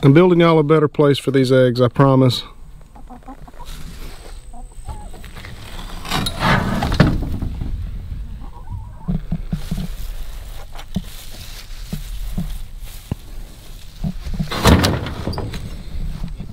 I'm building y'all a better place for these eggs, I promise.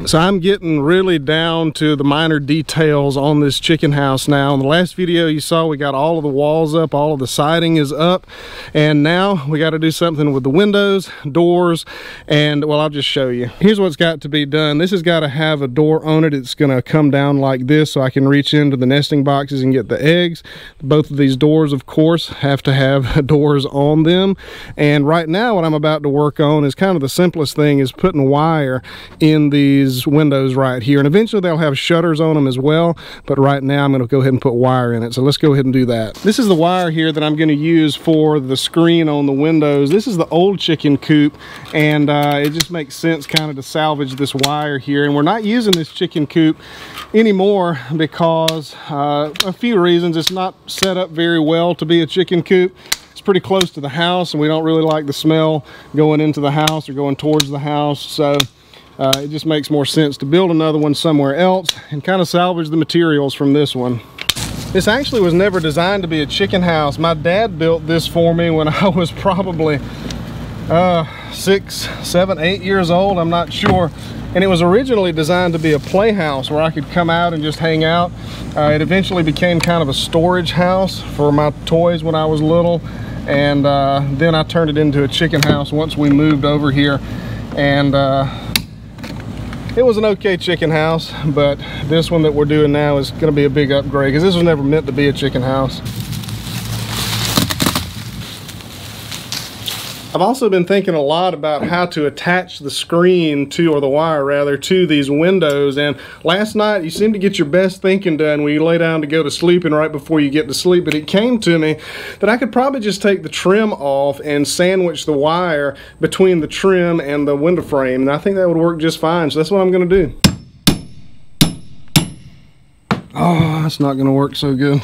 So I'm getting really down to the minor details on this chicken house now. In the last video you saw, we got all of the walls up, all of the siding is up, and now we got to do something with the windows, doors, and well, I'll just show you. Here's what's got to be done. This has got to have a door on it. It's gonna come down like this so I can reach into the nesting boxes and get the eggs. Both of these doors, of course, have to have doors on them. And right now what I'm about to work on is kind of the simplest thing, is putting wire in these windows right here, and eventually they'll have shutters on them as well, but right now I'm going to go ahead and put wire in it. So let's go ahead and do that. This is the wire here that I'm going to use for the screen on the windows. This is the old chicken coop, and it just makes sense kind of to salvage this wire here. And we're not using this chicken coop anymore because a few reasons. It's not set up very well to be a chicken coop. It's pretty close to the house and we don't really like the smell going into the house or going towards the house, so it just makes more sense to build another one somewhere else and kind of salvage the materials from this one. This actually was never designed to be a chicken house. My dad built this for me when I was probably 6, 7, 8 years old, I'm not sure. And it was originally designed to be a playhouse where I could come out and just hang out. It eventually became kind of a storage house for my toys when I was little. And then I turned it into a chicken house once we moved over here. And it was an okay chicken house, but this one that we're doing now is going to be a big upgrade because this was never meant to be a chicken house. I've also been thinking a lot about how to attach the screen to, or the wire rather, to these windows. And last night you seemed to get your best thinking done when you lay down to go to sleep and right before you get to sleep, but it came to me that I could probably just take the trim off and sandwich the wire between the trim and the window frame, and I think that would work just fine. So that's what I'm going to do. Oh, that's not going to work so good.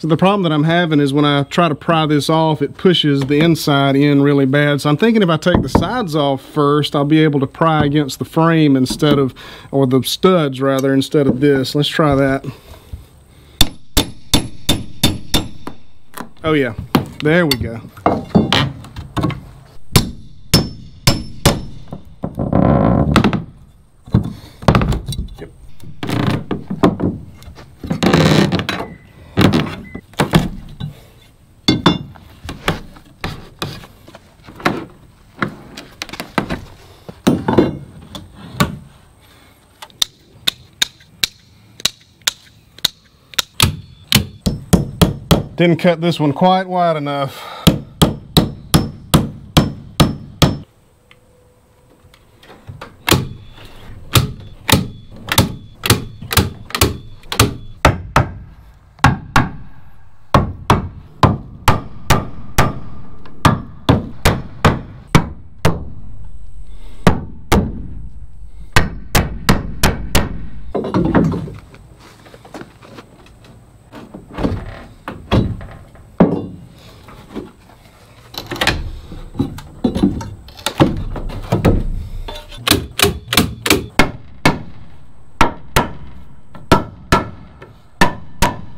So the problem that I'm having is when I try to pry this off, it pushes the inside in really bad. So I'm thinking if I take the sides off first, I'll be able to pry against the frame instead of, or the studs rather, instead of this. Let's try that. Oh yeah, there we go. Didn't cut this one quite wide enough.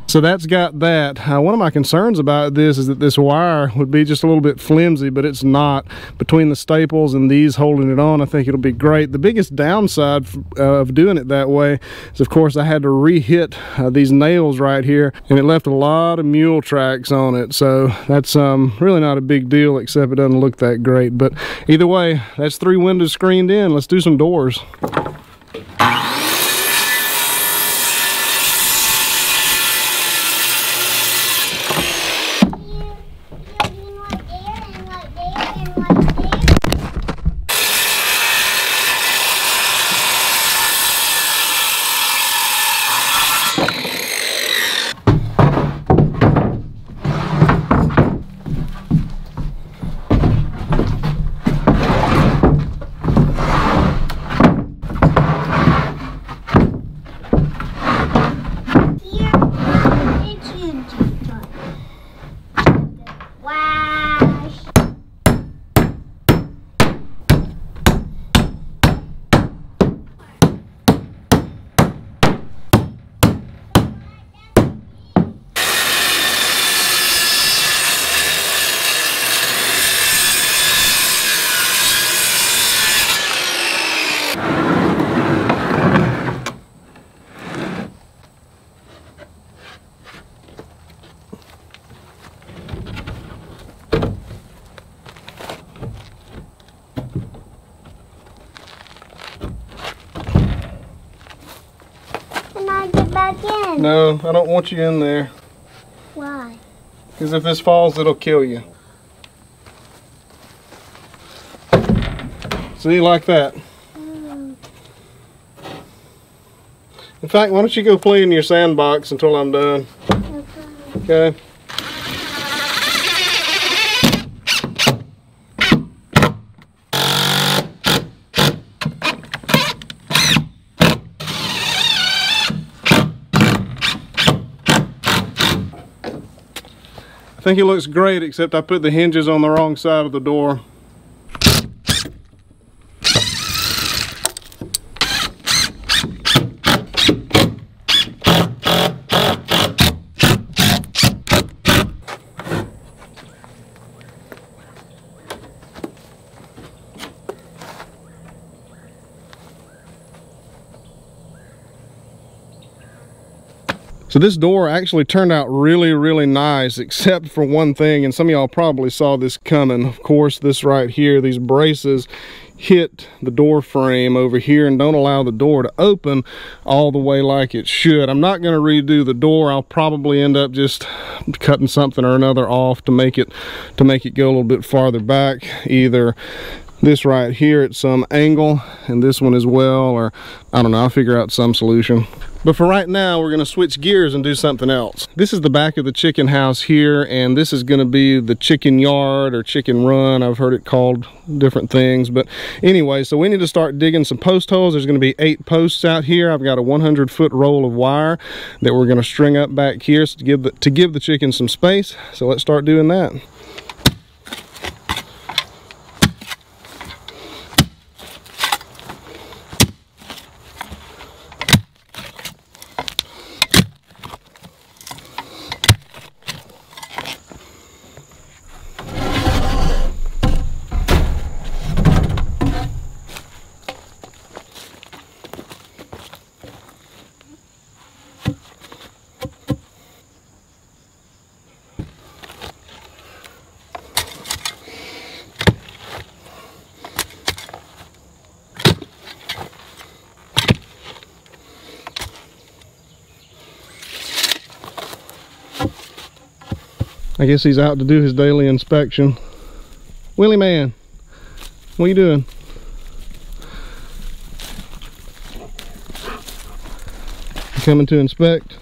So that's got that. One of my concerns about this is that this wire would be just a little bit flimsy, but it's not. Between the staples and these holding it on, I think it'll be great. The biggest downside of doing it that way is, of course, I had to re-hit these nails right here, and it left a lot of mule tracks on it. So that's really not a big deal, except it doesn't look that great. But either way, that's 3 windows screened in. Let's do some doors. back in. No, I don't want you in there. Why? Because if this falls, it'll kill you. See, like that. Mm. In fact, why don't you go play in your sandbox until I'm done? Okay. Okay. I think it looks great, except I put the hinges on the wrong side of the door. So this door actually turned out really, really nice, except for one thing, and some of y'all probably saw this coming. Of course, this right here, these braces hit the door frame over here and don't allow the door to open all the way like it should. I'm not going to redo the door. I'll probably end up just cutting something or another off to make it go a little bit farther back, either this right here at some angle and this one as well, or I don't know, I'll figure out some solution. But for right now, we're gonna switch gears and do something else. This is the back of the chicken house here, and this is gonna be the chicken yard or chicken run. I've heard it called different things, but anyway, so we need to start digging some post holes. There's gonna be 8 posts out here. I've got a 100-foot roll of wire that we're gonna string up back here to give the chicken some space. So let's start doing that. I guess he's out to do his daily inspection. Willie man, what are you doing? You coming to inspect?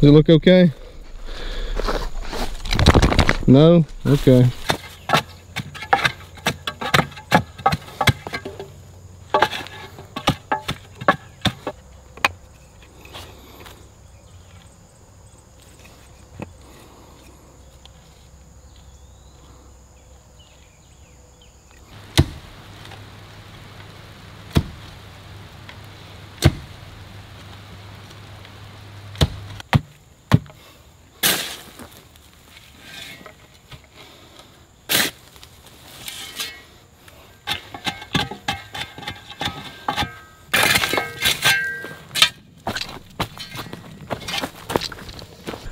Does it look okay? No? Okay.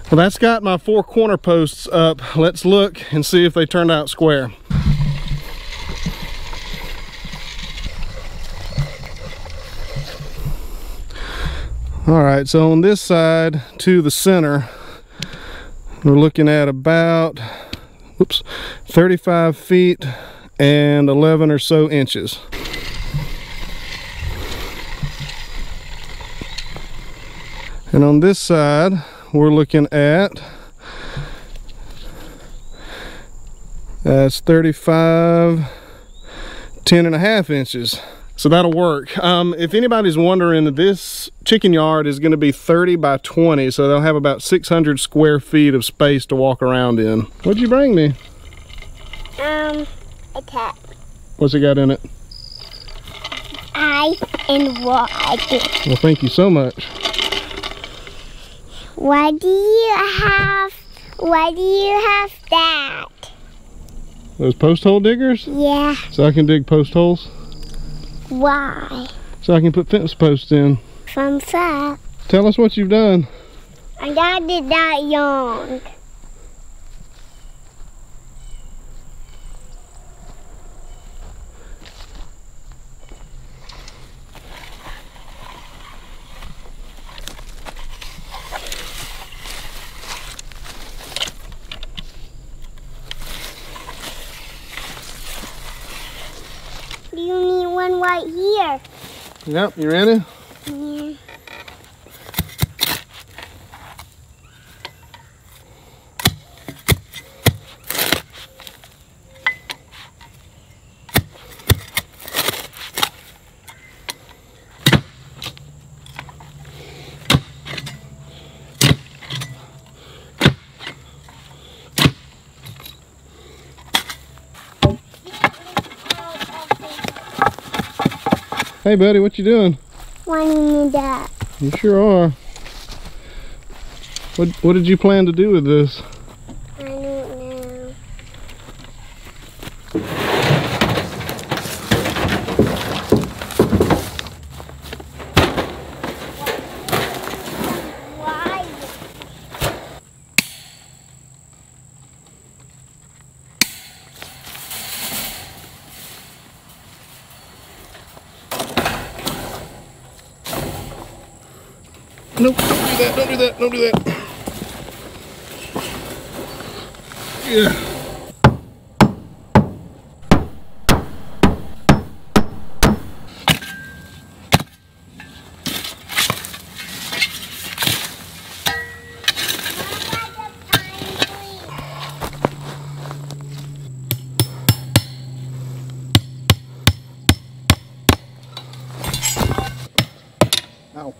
Well, that's got my 4 corner posts up. Let's look and see if they turned out square. All right, so on this side to the center, we're looking at about, oops, 35 feet and 11 or so inches. And on this side, we're looking at that's 35, 10.5 inches. So that'll work. If anybody's wondering, this chicken yard is going to be 30 by 20, so they'll have about 600 square feet of space to walk around in. What'd you bring me? A cat. What's it got in it? Ice and water. Well, thank you so much. Why do you have that? Those post hole diggers? Yeah. So I can dig post holes? Why? So I can put fence posts in. Thumbs up. Tell us what you've done. I did that young. one right here. Yep, you ran it? Yeah. Hey buddy, what you doing? Wanting me that. You sure are. What did you plan to do with this? I don't know. Why? Nope, don't do that, don't do that, don't do that. Yeah. Ow.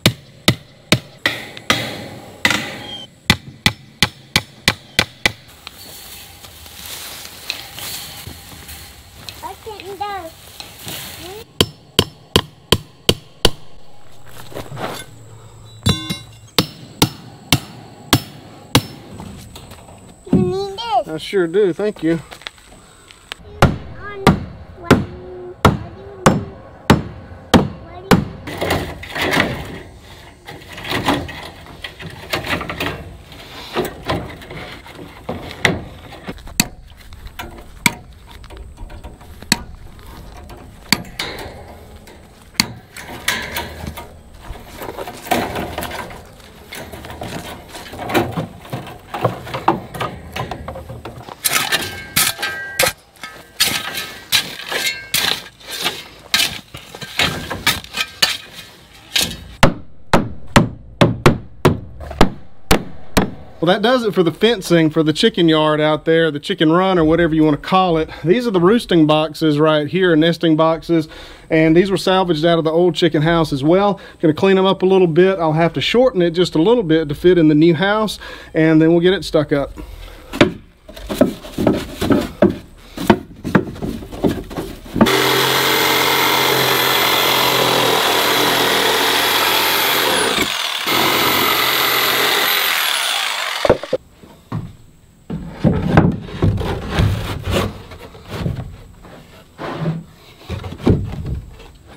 I sure do, thank you. Well, that does it for the fencing for the chicken yard out there, the chicken run or whatever you want to call it. These are the roosting boxes right here, nesting boxes, and these were salvaged out of the old chicken house as well. Going to clean them up a little bit. I'll have to shorten it just a little bit to fit in the new house, and then we'll get it stuck up.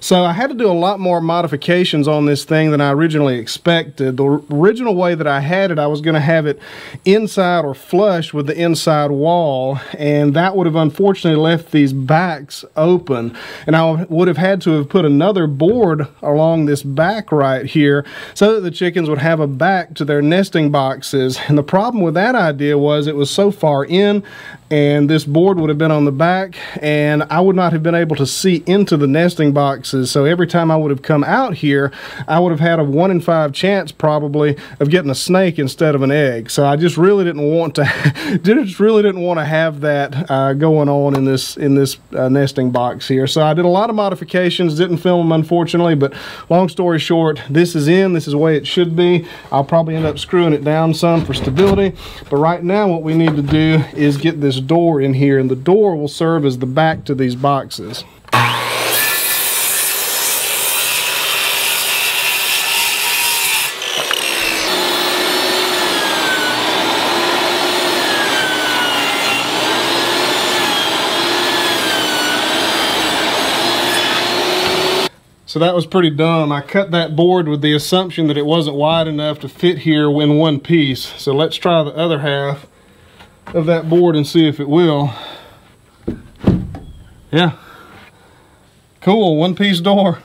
So I had to do a lot more modifications on this thing than I originally expected. The original way that I had it, I was going to have it inside or flush with the inside wall, and that would have unfortunately left these backs open. And I would have had to have put another board along this back right here so that the chickens would have a back to their nesting boxes. And the problem with that idea was it was so far in, and this board would have been on the back, and I would not have been able to see into the nesting boxes. So every time I would have come out here, I would have had a 1 in 5 chance probably of getting a snake instead of an egg. So I just really didn't want to, have that going on in this nesting box here. So I did a lot of modifications, didn't film them unfortunately, but long story short, this is in, this is the way it should be. I'll probably end up screwing it down some for stability, but right now what we need to do is get this door in here, and the door will serve as the back to these boxes. So that was pretty dumb. I cut that board with the assumption that it wasn't wide enough to fit here in one piece. So let's try the other half of that board and see if it will. Yeah. Cool, one piece door.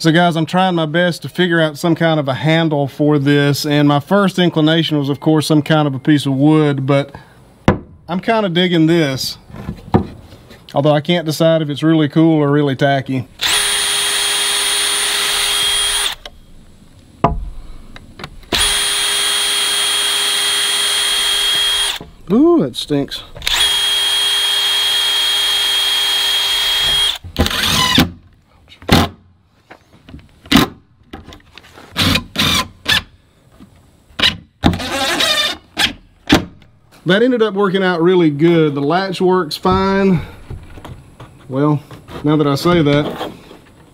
So guys, I'm trying my best to figure out some kind of a handle for this, and my first inclination was of course some kind of a piece of wood, but I'm kind of digging this. Although I can't decide if it's really cool or really tacky. Ooh, that stinks. That ended up working out really good. The latch works fine. Well, now that I say that,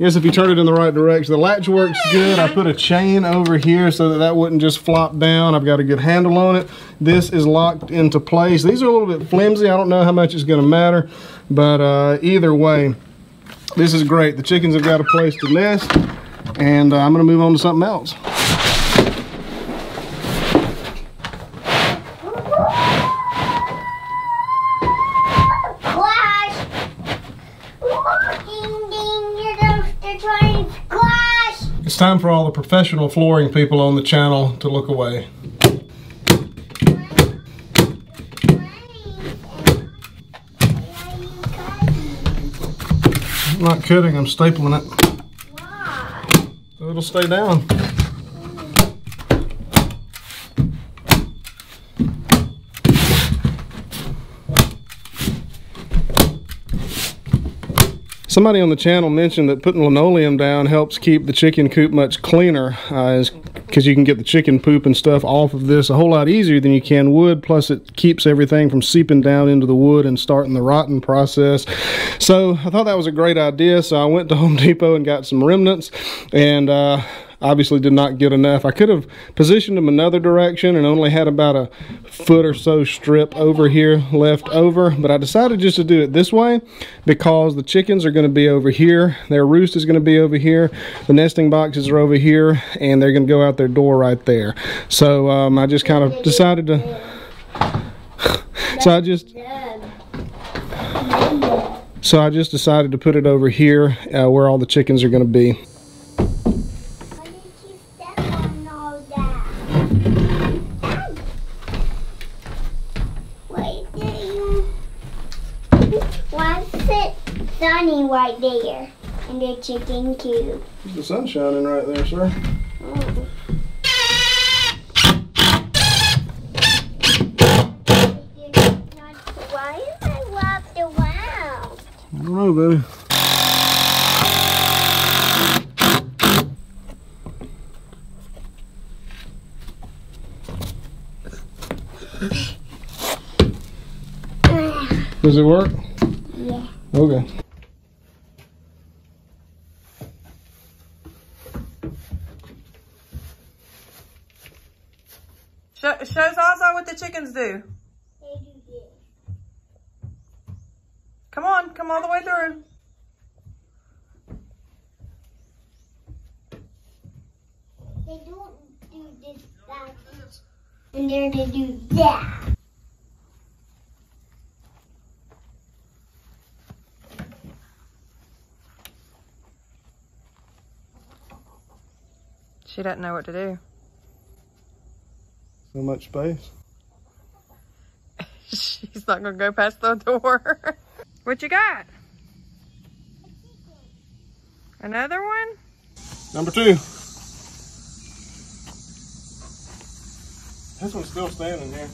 yes, if you turn it in the right direction, the latch works good. I put a chain over here so that that wouldn't just flop down. I've got a good handle on it. This is locked into place. These are a little bit flimsy. I don't know how much it's going to matter, but either way, this is great. The chickens have got a place to nest, and I'm going to move on to something else. It's time for all the professional flooring people on the channel to look away. I'm not kidding, I'm stapling it. Why? So it'll stay down. Somebody on the channel mentioned that putting linoleum down helps keep the chicken coop much cleaner, because you can get the chicken poop and stuff off of this a whole lot easier than you can wood, plus it keeps everything from seeping down into the wood and starting the rotting process. So I thought that was a great idea, so I went to Home Depot and got some remnants, and obviously did not get enough. I could have positioned them another direction and only had about a foot or so strip over here left over, but I decided just to do it this way because the chickens are going to be over here, their roost is going to be over here, the nesting boxes are over here, and they're going to go out their door right there. So I just kind of decided to so I just decided to put it over here where all the chickens are going to be. Sunny right there in the chicken coop. There's the sun shining right there, sir. Oh. Why is it wrapped around? I don't know, baby. Does it work? Yeah. Okay. Show Zaza what the chickens do. They do this. Come on, come all the way through. They don't do this back. And there they do that. She doesn't know what to do. So much space. She's not gonna go past the door. What you got? Another one? Number two. This one's still standing here.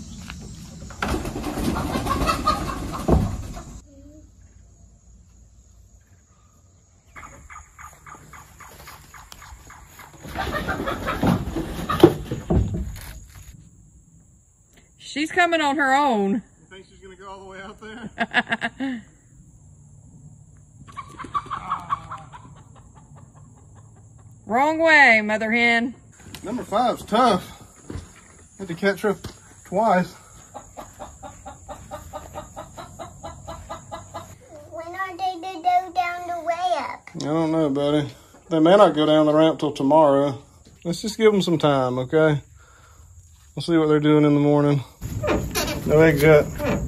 She's coming on her own. You think she's gonna go all the way out there? Wrong way, mother hen. Number five's tough. Had to catch her twice. When are they to go down the ramp? I don't know, buddy. They may not go down the ramp till tomorrow. Let's just give them some time, okay? We'll see what they're doing in the morning. No eggs yet.